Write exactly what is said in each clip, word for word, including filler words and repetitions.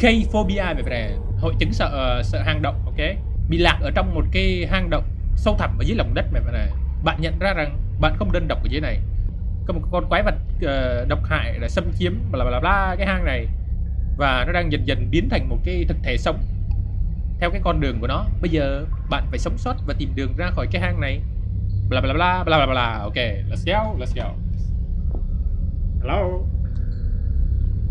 K-phobia về về hội chứng sợ sợ hang động, ok? Bị lạc ở trong một cái hang động sâu thẳm ở dưới lòng đất về này, bạn nhận ra rằng bạn không đơn độc ở dưới này. Có một con quái vật uh, độc hại đã xâm chiếm bla bla bla cái hang này và nó đang dần dần biến thành một cái thực thể sống theo cái con đường của nó. Bây giờ bạn phải sống sót và tìm đường ra khỏi cái hang này. Bla bla bla bla bla bla. Ok, let's go, let's go. Hello.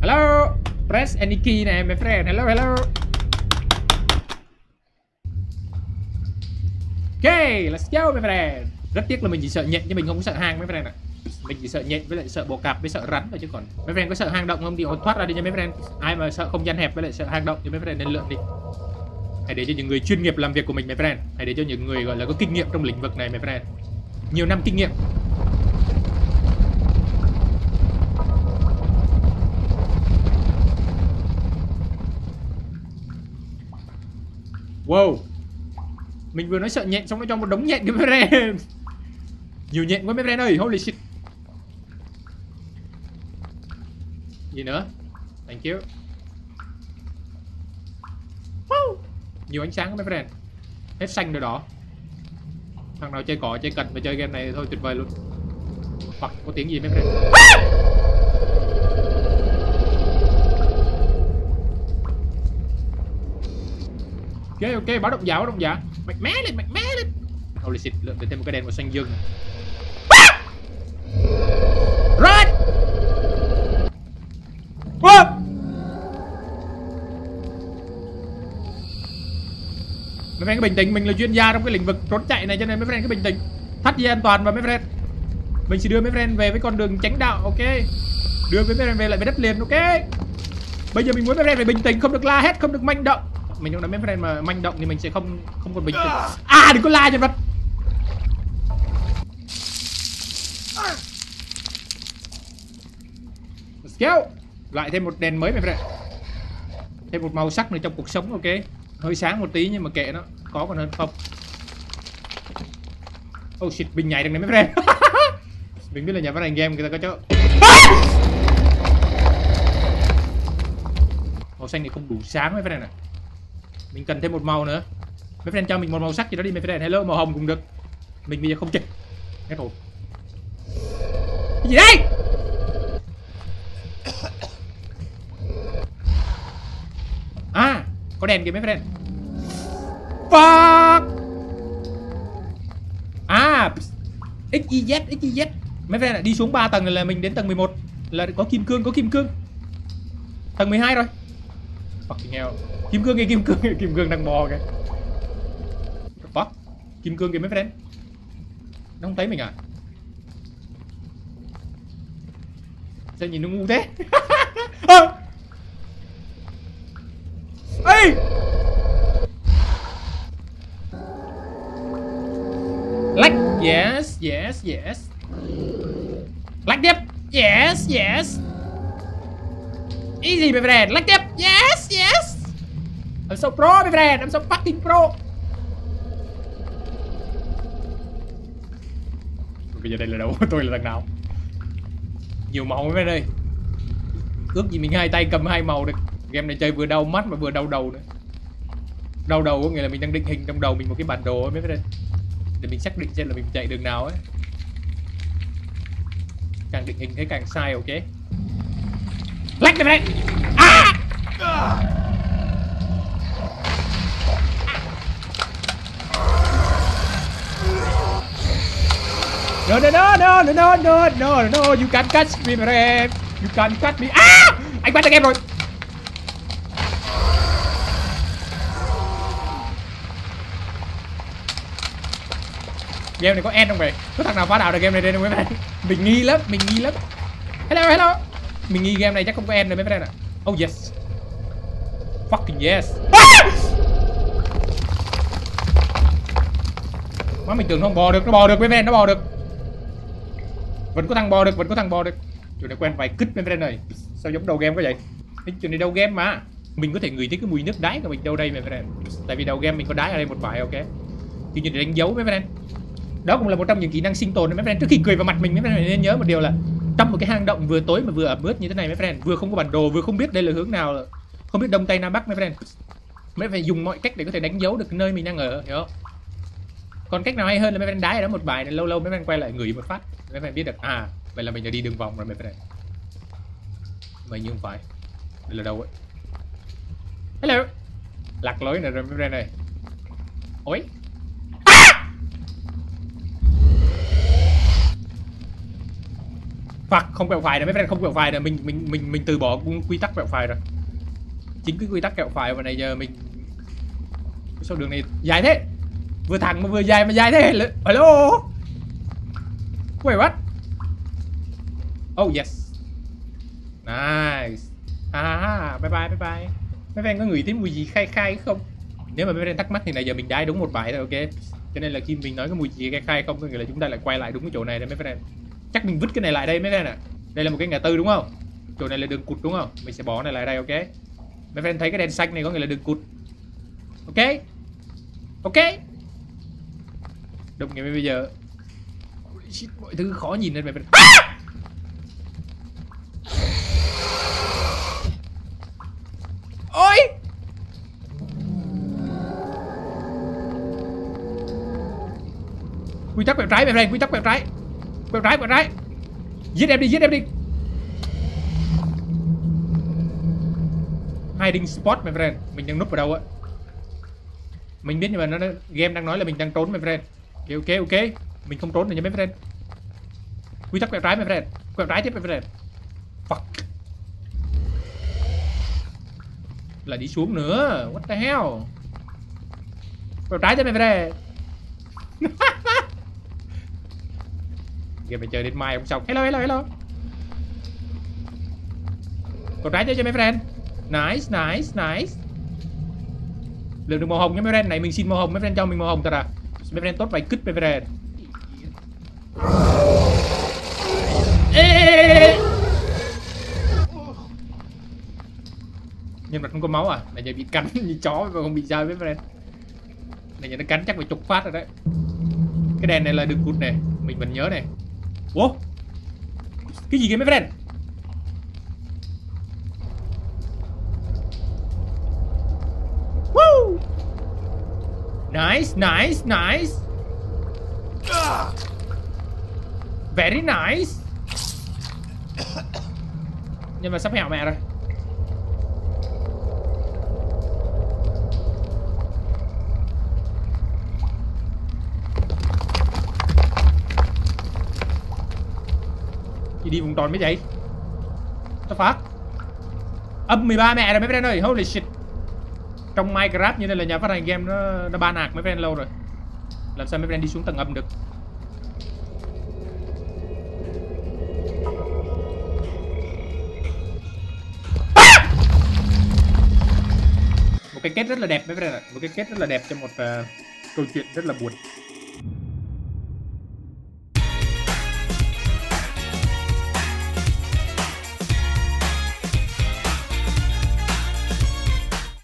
Hello. Press any key này my friend. Hello, hello. Ok, let's go my friend. Rất tiếc là mình chỉ sợ nhện chứ mình không có sợ hang mấy friend ạ. Mình chỉ sợ nhện với lại sợ bò cạp với sợ rắn thôi chứ còn. Mấy friend có sợ hang động không thì thoát ra đi nha mấy friend. Ai mà sợ không gian hẹp với lại sợ hang động thì mấy friend nên lượn đi. Hãy để cho những người chuyên nghiệp làm việc của mình mấy friend. Hãy để cho những người gọi là có kinh nghiệm trong lĩnh vực này mấy friend. Nhiều năm kinh nghiệm. Wow. Mình vừa nói sợ nhện xong nó cho một đống nhện mấy friend. Nhiều nhện quá mấy friend ơi, holy shit. Gì nữa? Thank you. Wow. Nhiều ánh sáng mấy friend. Hết xanh rồi đó. Thằng nào chơi cỏ, chơi cật và chơi game này thôi tuyệt vời luôn. Fuck, có tiếng gì mấy friend? À! Ok, ok, báo động giả, báo động giả. Mạnh mẽ lên, mạnh mẽ lên. Holy shit, lượn tới thêm một cái đèn màu xanh dương. À! Run! Wow! Mấy friend cứ bình tĩnh, mình là chuyên gia trong cái lĩnh vực trốn chạy này cho nên mấy friend cứ bình tĩnh. Thắt dây an toàn và mấy friend mình sẽ đưa mấy friend về với con đường chánh đạo, ok. Đưa mấy friend về lại với đất liền, ok. Bây giờ mình muốn mấy friend phải bình tĩnh, không được la hét, không được manh động. Mình không nói mấy friend mà manh động thì mình sẽ không không còn bình tĩnh. À đừng có la cho vật. Let's go. Lại thêm một đèn mới mấy friend. Thêm một màu sắc nữa trong cuộc sống, ok. Hơi sáng một tí nhưng mà kệ nó, có còn hơn không. Oh shit, mình nhảy được này mấy friend. Mình biết là nhà phát hành game người ta có chỗ. Màu xanh này không đủ sáng mấy friend này. Mình cần thêm một màu nữa. Mấy friend cho mình một màu sắc gì đó đi mấy friend. Hello, màu hồng cũng được. Mình bây giờ không chịu. Hết hồn. Cái gì đây? À, có đèn kìa mấy friend. Fuck. À, ích i dét, ích i dét. Mấy friend ạ, đi xuống ba tầng là mình đến tầng mười một. Là có kim cương, có kim cương. Tầng mười hai rồi. Fucking hell. Kim cương kìa, kim cương kìa, kim cương đang bò kìa. Fuck. Kim cương kìa mấy friend. Nó không thấy mình à? Sao nhìn nó ngu thế? À. Ê! Lách, yes, yes, yes. Lách tiếp, yes, yes. Easy my friend, lách tiếp, yes, yes. I'm so pro my friend, I'm so fucking pro. Bây giờ đây là đâu, tôi là thằng nào? Nhiều màu mấy friend ơi. Ước gì mình hai tay cầm hai màu được. Game này chơi vừa đau mắt mà vừa đau đầu nữa. Đau đầu có nghĩa là mình đang định hình trong đầu mình một cái bản đồ ấy mấy friend. Để mình xác định xem là mình chạy đường nào ấy. Càng định hình thấy càng sai, ok. Lách này. À! No no no no no no no no no, you can't catch me my friend. You can't catch me. À! Anh bắt được em rồi. Game này có end không vậy? Có thằng nào phá đạo được game này đây không mấy bạn? Mình nghi lắm, mình nghi lắm. Hello, hello. Mình nghi game này chắc không có end rồi mấy bạn ạ. Oh yes. Fucking yes. À! Má mình tưởng nó không bò được, nó bò được mấy bạn, nó bò được. Vẫn có thằng bò được, vẫn có thằng bò được. Chỗ này quen vài kích mấy bạn ơi. Sao giống đầu game quá vậy? Chỗ này đầu game mà. Mình có thể ngửi thấy cái mùi nước đáy của mình đâu đây mấy bạn. Tại vì đầu game mình có đáy ở đây một bài, ok. Kiểu như để đánh dấu mấy bạn. Đó cũng là một trong những kỹ năng sinh tồn đấy mấy friend. Trước khi cười vào mặt mình mấy friend nên nhớ một điều là trong một cái hang động vừa tối mà vừa ẩm ướt như thế này mấy friend, vừa không có bản đồ, vừa không biết đây là hướng nào, không biết đông tây nam bắc mấy friend. Mấy phải dùng mọi cách để có thể đánh dấu được nơi mình đang ở, hiểu không? Còn cách nào hay hơn là mấy friend đá ở đó một bài này, lâu lâu mấy friend quay lại ngửi một phát, mấy friend biết được à, vậy là mình đã đi đường vòng rồi mấy friend. Vậy nhưng không phải. Đây là đâu ấy? Hello. Lạc lối này rồi mấy friend này. Ôi. Fuck, không quẹo phải rồi, mấy friend không quẹo phải rồi, mình mình mình mình từ bỏ quy tắc quẹo phải rồi. Chính cái quy tắc quẹo phải mà này giờ mình sao đường này dài thế? Vừa thẳng mà vừa dài mà dài thế. Hello. Wait what? Oh yes. Nice. Ah, bye bye bye bye. Mấy friend có ngửi thấy mùi gì khai khai không? Nếu mà mấy friend thắc mắc thì này giờ mình đái đúng một bài thôi, ok. Cho nên là khi mình nói cái mùi gì khai khai không có nghĩa là chúng ta lại quay lại đúng cái chỗ này đấy mấy friend. Chắc mình vứt cái này lại đây mấy friend ạ. Đây là một cái ngã tư đúng không? Chỗ này là đường cụt đúng không? Mình sẽ bỏ này lại đây, ok. Mấy friend thấy cái đèn xanh này có nghĩa là đường cụt. Ok. Ok. Đồng nghĩa bây giờ shit, mọi thứ khó nhìn lên mấy friend. À! Ôi. Quy tắc quẹo trái mấy friend, quy tắc quẹo trái. Quẹo trái, quẹo trái. Giết em đi, giết em đi. Hiding spot my friend. Mình đang núp ở đâu á? Mình biết nhưng mà nó game đang nói là mình đang trốn my friend. Ok ok ok. Mình không trốn rồi nha mấy friend. Quy tắc quẹo trái my friend. Quẹo trái tiếp my friend. Fuck. Lại đi xuống nữa. What the hell? Quẹo trái tiếp my friend. Game này chơi đến mai không xong. Hello hello hello. Quẹo trái tiếp cho mấy friend. Nice, nice, nice. Lượng được màu hồng nha mấy friend. Này mình xin màu hồng, mấy friend cho mình màu hồng thật à. Mấy friend tốt vài cứt mấy friend. Ê. Nhưng mà không có máu à. Này giờ bị cắn như chó mà không bị sao mấy friend. Này giờ nó cắn chắc phải chục phát rồi đấy. Cái đèn này là đường cụt này. Mình vẫn nhớ này. Wow. Cái gì kìa mấy friend. Nice, nice, nice. Very nice. Nhưng mà sắp hẹo mẹ rồi. Chị đi vùng tròn mới vậy. What the fuck. Âm mười ba mẹ rồi mấy friend ơi. Holy shit. Trong Minecraft như thế là nhà phát hành game nó, nó ban hạc mấy friend lâu rồi. Làm sao mấy friend đi xuống tầng âm được. À! Một cái kết rất là đẹp mấy friend ạ. Một cái kết rất là đẹp cho một uh, câu chuyện rất là buồn.